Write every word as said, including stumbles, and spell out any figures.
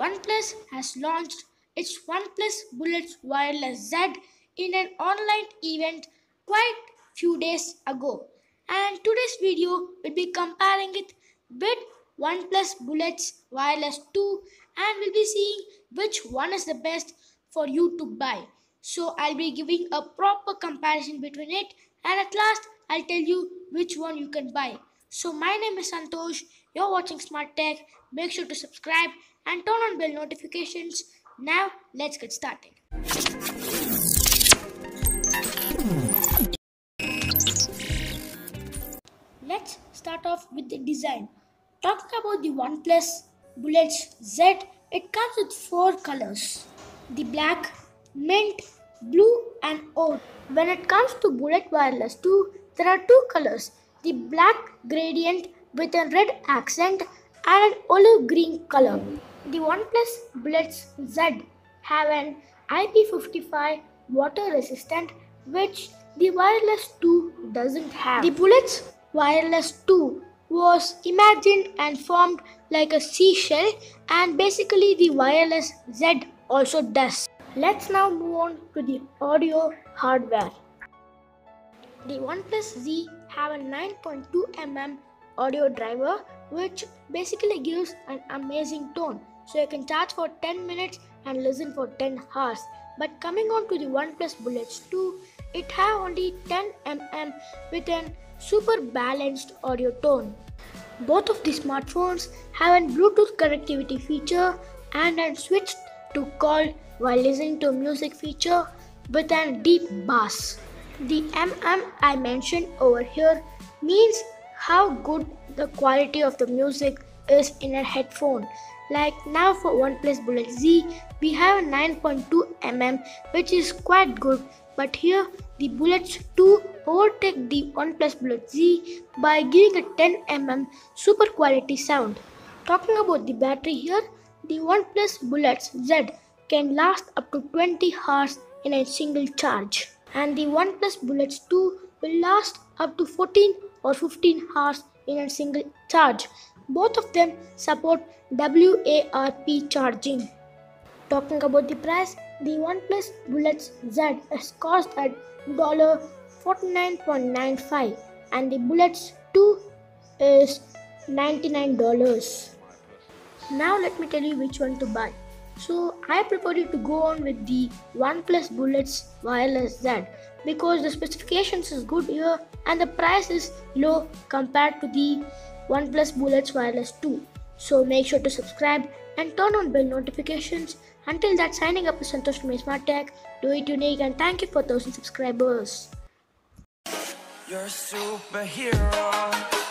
OnePlus has launched its OnePlus Bullets Wireless Z in an online event quite few days ago, and today's video will be comparing it with OnePlus Bullets Wireless two, and we'll be seeing which one is the best for you to buy. So I'll be giving a proper comparison between it, and at last I'll tell you which one you can buy. So my name is Santosh, you're watching Smart Tech. Make sure to subscribe and turn on bell notifications. Now let's get started. Let's start off with the design. Talking about the OnePlus Bullets Z, it comes with four colors: the black, mint, blue and orange. When it comes to Bullet Wireless two, there are two colors: the black gradient with a red accent and an olive green color. The OnePlus Bullets Z have an I P fifty-five water resistant, which the Wireless two doesn't have. The Bullets Wireless two was imagined and formed like a seashell, and basically the Wireless Z also does. Let's now move on to the audio hardware. The OnePlus Z have a nine point two millimeter audio driver, which basically gives an amazing tone. So you can charge for ten minutes and listen for ten hours. But coming on to the OnePlus Bullets two, it have only ten millimeter with an super balanced audio tone. Both of the smartphones have a Bluetooth connectivity feature and a switch to call while listening to music feature with a deep bass. The mm I mentioned over here means how good the quality of the music is in a headphone. Like now for OnePlus Bullets Z, we have a nine point two millimeter, which is quite good, but here the Bullets two overtake the OnePlus Bullets Z by giving a ten millimeter super quality sound. Talking about the battery here, the OnePlus Bullets Z can last up to twenty hours in a single charge, and the OnePlus Bullets two will last up to fourteen or fifteen hours in a single charge. Both of them support WARP charging. Talking about the price, the OnePlus Bullets Z is cost at forty-nine dollars and ninety-five cents, and the Bullets two is ninety-nine dollars. Now let me tell you which one to buy. So I prefer you to go on with the OnePlus Bullets Wireless Z because the specifications is good here and the price is low compared to the OnePlus Bullets Wireless two. So make sure to subscribe and turn on bell notifications. Until that, signing up is Santosh from Smart Tech. Do it unique, and thank you for one thousand subscribers. You're a superhero.